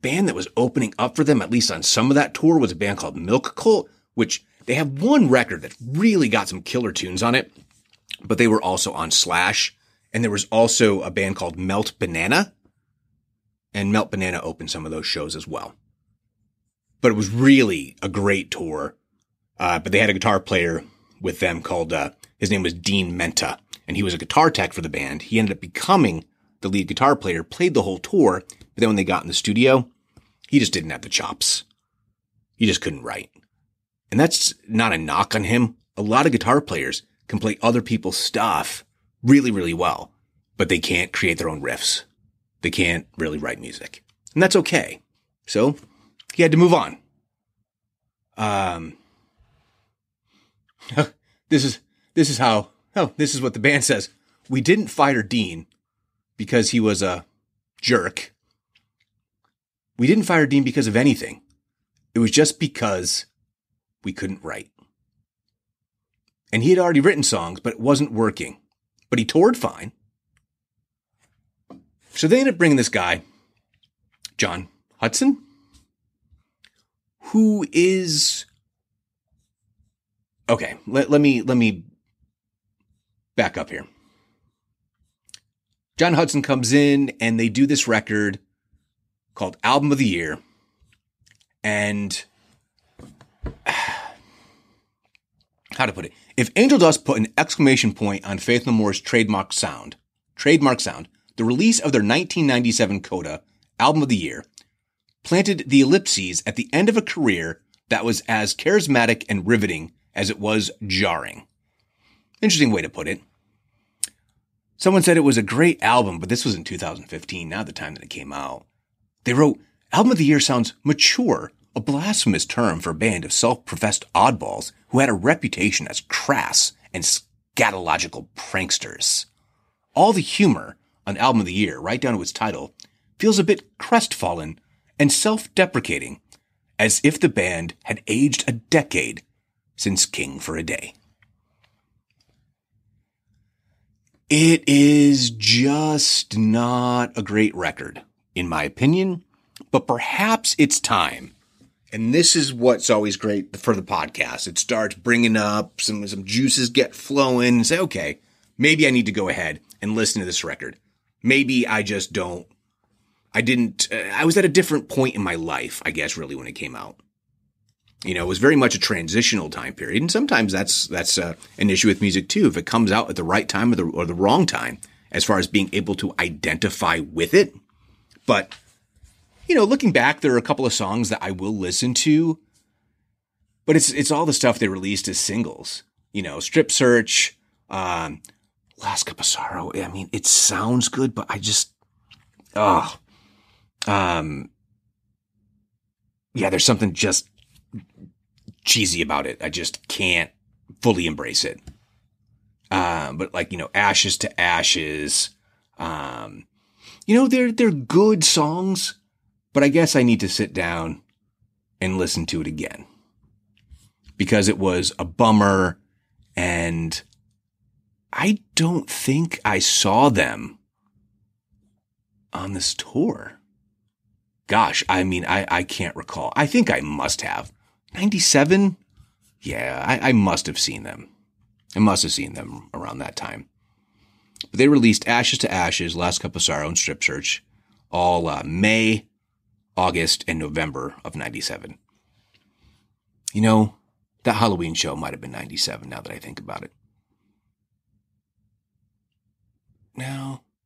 band that was opening up for them, at least on some of that tour, was a band called Milk Cult, which they have one record that really got some killer tunes on it, but they were also on Slash. And there was also a band called Melt Banana, and Melt Banana opened some of those shows as well. But it was really a great tour. But they had a guitar player with them called, his name was Dean Menta, and he was a guitar tech for the band. He ended up becoming the lead guitar player, played the whole tour. But then when they got in the studio, he just didn't have the chops. He just couldn't write. And that's not a knock on him. A lot of guitar players can play other people's stuff really, really well, but they can't create their own riffs. They can't really write music. And that's okay. So he had to move on. This is what the band says. We didn't fire Dean because he was a jerk. We didn't fire Dean because of anything. It was just because we couldn't write. And he had already written songs, but it wasn't working. But he toured fine. So they ended up bringing this guy, John Hudson, who is... Okay, let me back up here. John Hudson comes in, and they do this record called Album of the Year. And how to put it? If Angel Dust put an exclamation point on Faith No More's trademark sound, the release of their 1997 coda, Album of the Year, planted the ellipses at the end of a career that was as charismatic and riveting as it was jarring. Interesting way to put it. Someone said it was a great album, but this was in 2015, not the time that it came out. They wrote, "Album of the Year sounds mature, a blasphemous term for a band of self-professed oddballs who had a reputation as crass and scatological pranksters. All the humor on Album of the Year, right down to its title, feels a bit crestfallen and self-deprecating, as if the band had aged a decade since King for a Day." It is just not a great record, in my opinion, but perhaps it's time. And this is what's always great for the podcast. It starts bringing up some juices get flowing and say, okay, maybe I need to go ahead and listen to this record. Maybe I just don't. I was at a different point in my life, I guess, really, when it came out. You know, it was very much a transitional time period. And sometimes that's an issue with music, too, if it comes out at the right time or the wrong time, as far as being able to identify with it. But, you know, looking back, there are a couple of songs that I will listen to. But it's all the stuff they released as singles. You know, Strip Search, Last Cup of Sorrow. I mean, it sounds good, but I just... oh. Yeah, there's something just cheesy about it. I just can't fully embrace it. But like, you know, Ashes to Ashes, you know, they're good songs, but I guess I need to sit down and listen to it again because it was a bummer and I don't think I saw them on this tour. Gosh, I mean, I can't recall. I think I must have. 97? Yeah, I must have seen them. I must have seen them around that time. But they released Ashes to Ashes, Last Cup of Sorrow, and Strip Search all May, August, and November of 97. You know, that Halloween show might have been 97 now that I think about it.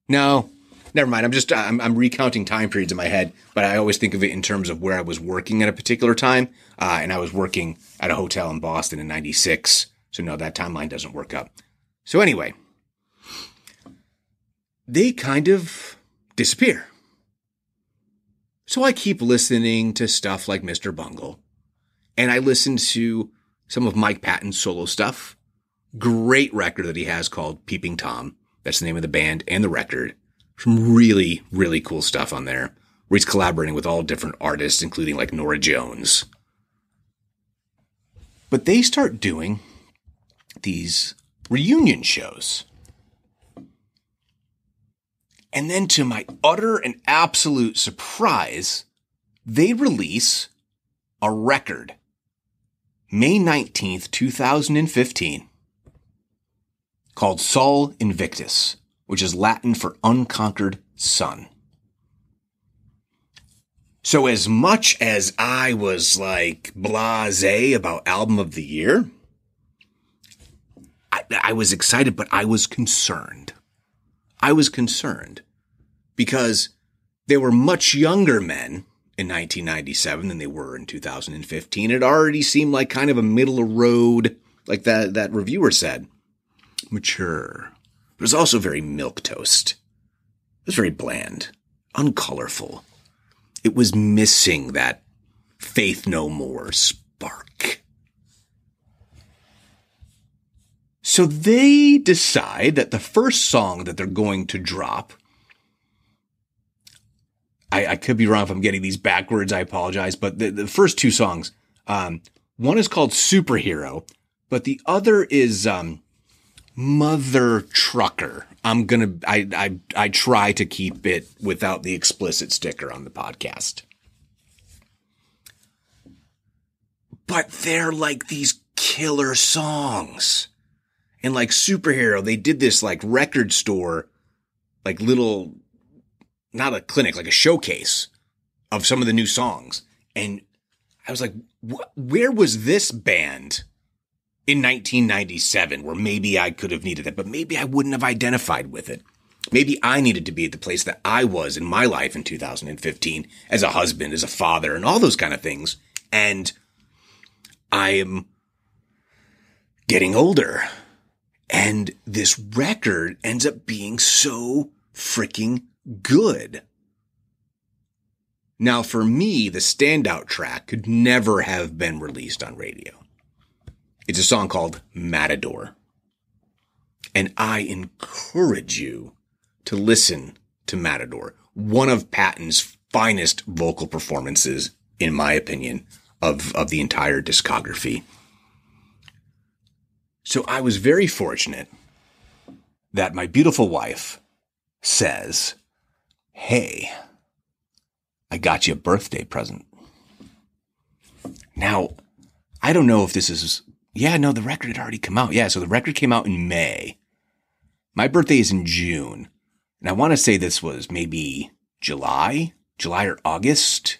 No. Never mind. I'm recounting time periods in my head, but I always think of it in terms of where I was working at a particular time. And I was working at a hotel in Boston in 96. So no, that timeline doesn't work up. So anyway, they kind of disappear. So I keep listening to stuff like Mr. Bungle, and I listen to some of Mike Patton's solo stuff. Great record that he has called Peeping Tom. That's the name of the band and the record. Some really, really cool stuff on there where he's collaborating with all different artists, including like Norah Jones. But they start doing these reunion shows. And then to my utter and absolute surprise, they release a record May 19th, 2015 called Sol Invictus, which is Latin for Unconquered Sun. So as much as I was like blasé about Album of the Year, I was excited, but I was concerned. I was concerned because they were much younger men in 1997 than they were in 2015. It already seemed like kind of a middle of road, like that reviewer said, mature. It was also very milquetoast. It was very bland, uncolorful. It was missing that Faith No More spark. So they decide that the first song that they're going to drop, I could be wrong if I'm getting these backwards, I apologize, but the first two songs, one is called Superhero, but the other is... Mother Trucker. I try to keep it without the explicit sticker on the podcast. But they're like these killer songs. And like Superhero, they did this like record store, like little, not a clinic, like a showcase of some of the new songs. And I was like, where was this band in 1997, where maybe I could have needed that, but maybe I wouldn't have identified with it. Maybe I needed to be at the place that I was in my life in 2015 as a husband, as a father, and all those kind of things. And I am getting older. And this record ends up being so freaking good. Now, for me, the standout track could never have been released on radio. It's a song called Matador. And I encourage you to listen to Matador, one of Patton's finest vocal performances, in my opinion, of the entire discography. So I was very fortunate that my beautiful wife says, "Hey, I got you a birthday present." Now, I don't know if this is, the record had already come out. Yeah, so the record came out in May. My birthday is in June. And I want to say this was maybe July or August.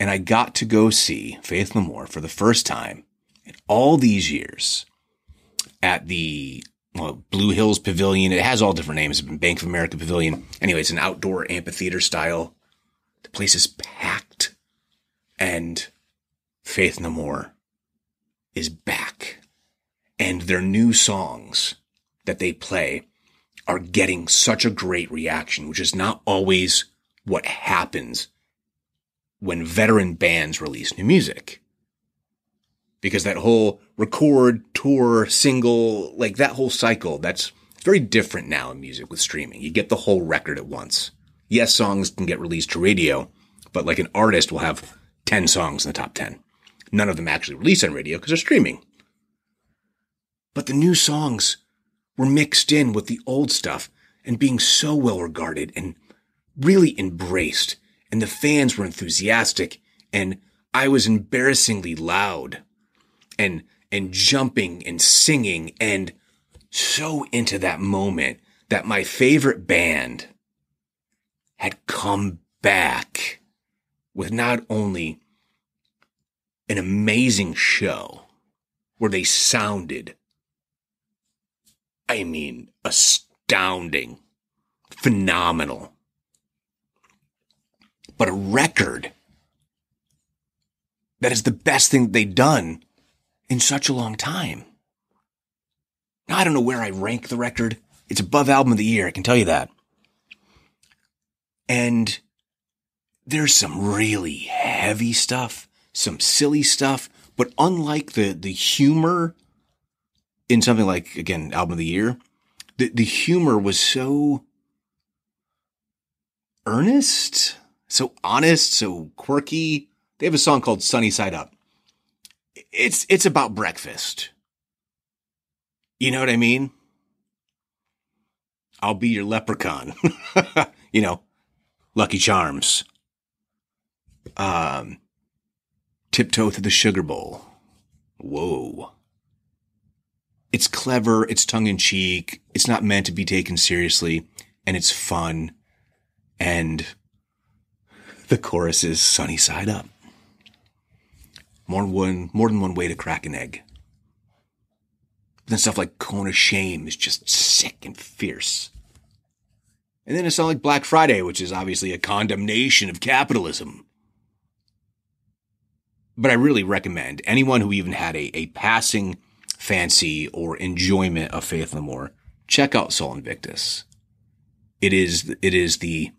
And I got to go see Faith No More for the first time in all these years at the Blue Hills Pavilion. It has all different names. It's been Bank of America Pavilion. Anyway, it's an outdoor amphitheater style. The place is packed. And Faith No More is back. And their new songs that they play are getting such a great reaction, which is not always what happens when veteran bands release new music. Because that whole record, tour, single, like that whole cycle, that's very different now in music with streaming. You get the whole record at once. Yes, songs can get released to radio, but like an artist will have 10 songs in the top 10. None of them actually release on radio because they're streaming. But the new songs were mixed in with the old stuff and being so well regarded and really embraced. And the fans were enthusiastic, and I was embarrassingly loud and jumping and singing and so into that moment that my favorite band had come back with not only an amazing show where they sounded, I mean, astounding, phenomenal, but a record that is the best thing they've done in such a long time. Now, I don't know where I rank the record. It's above album of the year, I can tell you that. And there's some really heavy stuff, some silly stuff, but unlike the humor in something like, again, album of the year, the humor was so earnest, so honest, so quirky. They have a song called Sunny Side Up. It's about breakfast. You know what I mean? I'll be your leprechaun. You know, Lucky Charms. Tiptoe through the Sugar Bowl. Whoa. It's clever. It's tongue in cheek. It's not meant to be taken seriously, and it's fun. And the chorus is sunny side up. More than one way to crack an egg. But then stuff like Cone of Shame is just sick and fierce. And then a song like Black Friday, which is obviously a condemnation of capitalism. But I really recommend anyone who even had a passing fancy or enjoyment of Faith No More, check out Sol Invictus. It is the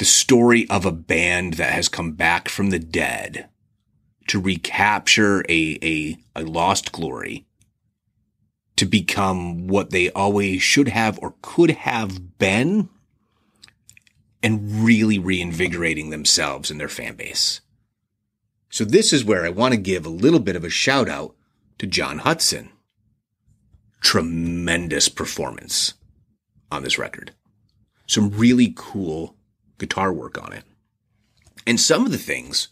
story of a band that has come back from the dead to recapture a lost glory, to become what they always should have or could have been, and really reinvigorating themselves and their fan base. So this is where I want to give a little bit of a shout out to John Hudson. Tremendous performance on this record. Some really cool guitar work on it. And some of the things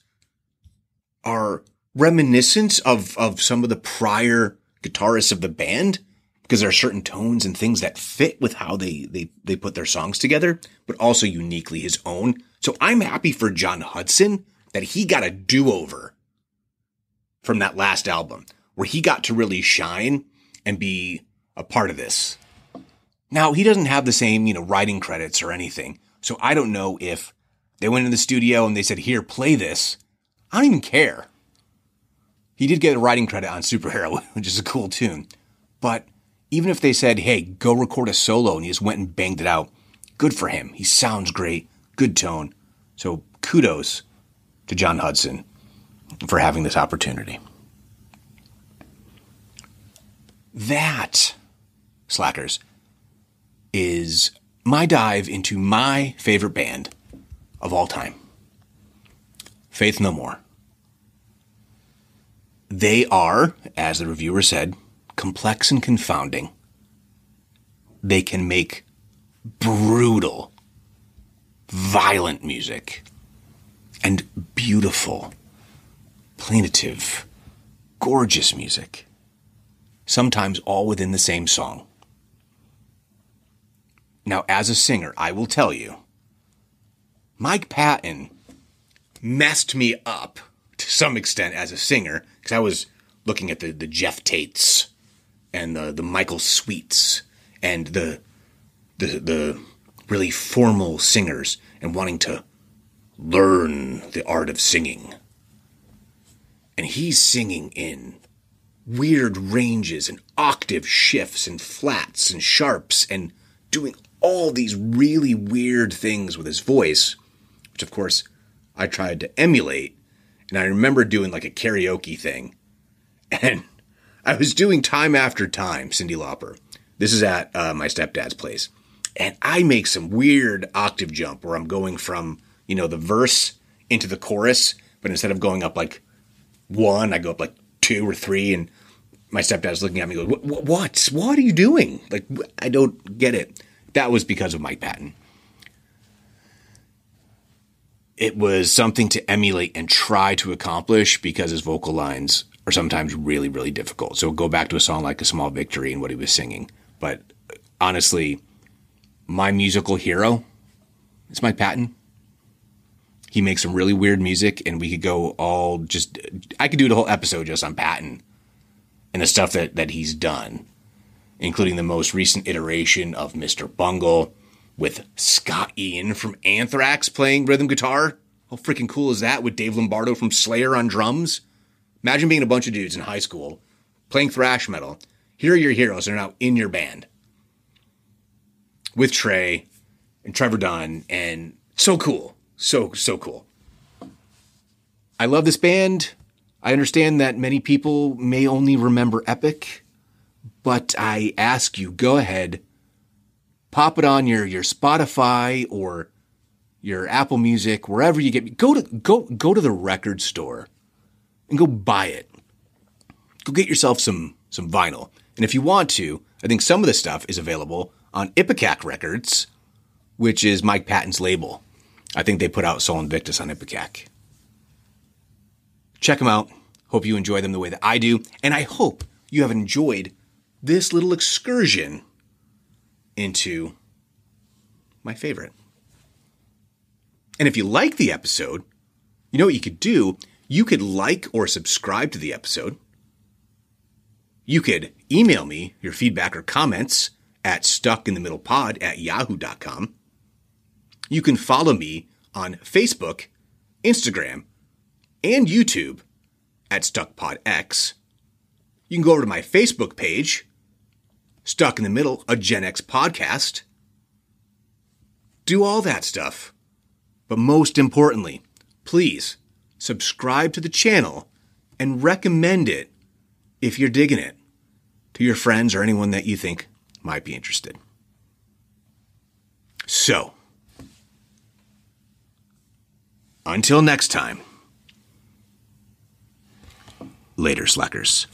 are reminiscent of some of the prior guitarists of the band, because there are certain tones and things that fit with how they put their songs together, but also uniquely his own. So I'm happy for John Hudson that he got a do-over from that last album, where he got to really shine and be a part of this. Now, he doesn't have the same, writing credits or anything. So I don't know if they went into the studio and they said, here, play this. I don't even care. He did get a writing credit on Superhero, which is a cool tune. But even if they said, hey, go record a solo, and he just went and banged it out, Good for him. He sounds great. Good tone. So kudos to John Hudson for having this opportunity. That, slackers, is my dive into my favorite band of all time, Faith No More. They are, as the reviewer said, complex and confounding. They can make brutal, violent music and beautiful, plaintive, gorgeous music, sometimes all within the same song. Now, as a singer, I will tell you, Mike Patton messed me up to some extent as a singer, because I was looking at the Jeff Tates and the Michael Sweets and the really formal singers and wanting to learn the art of singing. And he's singing in weird ranges and octave shifts and flats and sharps and doing all these really weird things with his voice, which of course I tried to emulate. And I remember doing like a karaoke thing, and I was doing Time After Time, Cyndi Lauper. This is at my stepdad's place. And I make some weird octave jump where I'm going from, you know, the verse into the chorus. But instead of going up like one, I go up like two or three. And my stepdad's looking at me going, what are you doing? Like, I don't get it. That was because of Mike Patton. It was something to emulate and try to accomplish because his vocal lines are sometimes really, really difficult. So go back to a song like A Small Victory and what he was singing. But honestly, my musical hero is Mike Patton. He makes some really weird music, and we could go all just... I could do the whole episode just on Patton and the stuff that he's done, including the most recent iteration of Mr. Bungle with Scott Ian from Anthrax playing rhythm guitar. How freaking cool is that? With Dave Lombardo from Slayer on drums. Imagine being a bunch of dudes in high school playing thrash metal. Here are your heroes. They're now in your band. With Trey and Trevor Dunn, and so cool. So cool. I love this band. I understand that many people may only remember Epic, but I ask you, go ahead, pop it on your Spotify or your Apple Music, wherever you get. Go to the record store and go buy it. Go get yourself some vinyl. And if you want to, I think some of this stuff is available on Ipecac Records, which is Mike Patton's label. I think they put out Sol Invictus on Ipecac. Check them out. Hope you enjoy them the way that I do. And I hope you have enjoyed this little excursion into my favorite. And if you like the episode, you know what you could do? You could like or subscribe to the episode. You could email me your feedback or comments at stuckinthemiddlepod@yahoo.com. You can follow me on Facebook, Instagram, and YouTube at StuckPodX. You can go over to my Facebook page, Stuck in the Middle, a Gen X podcast. Do all that stuff. But most importantly, please subscribe to the channel and recommend it, if you're digging it, to your friends or anyone that you think might be interested. So, until next time, later, slackers.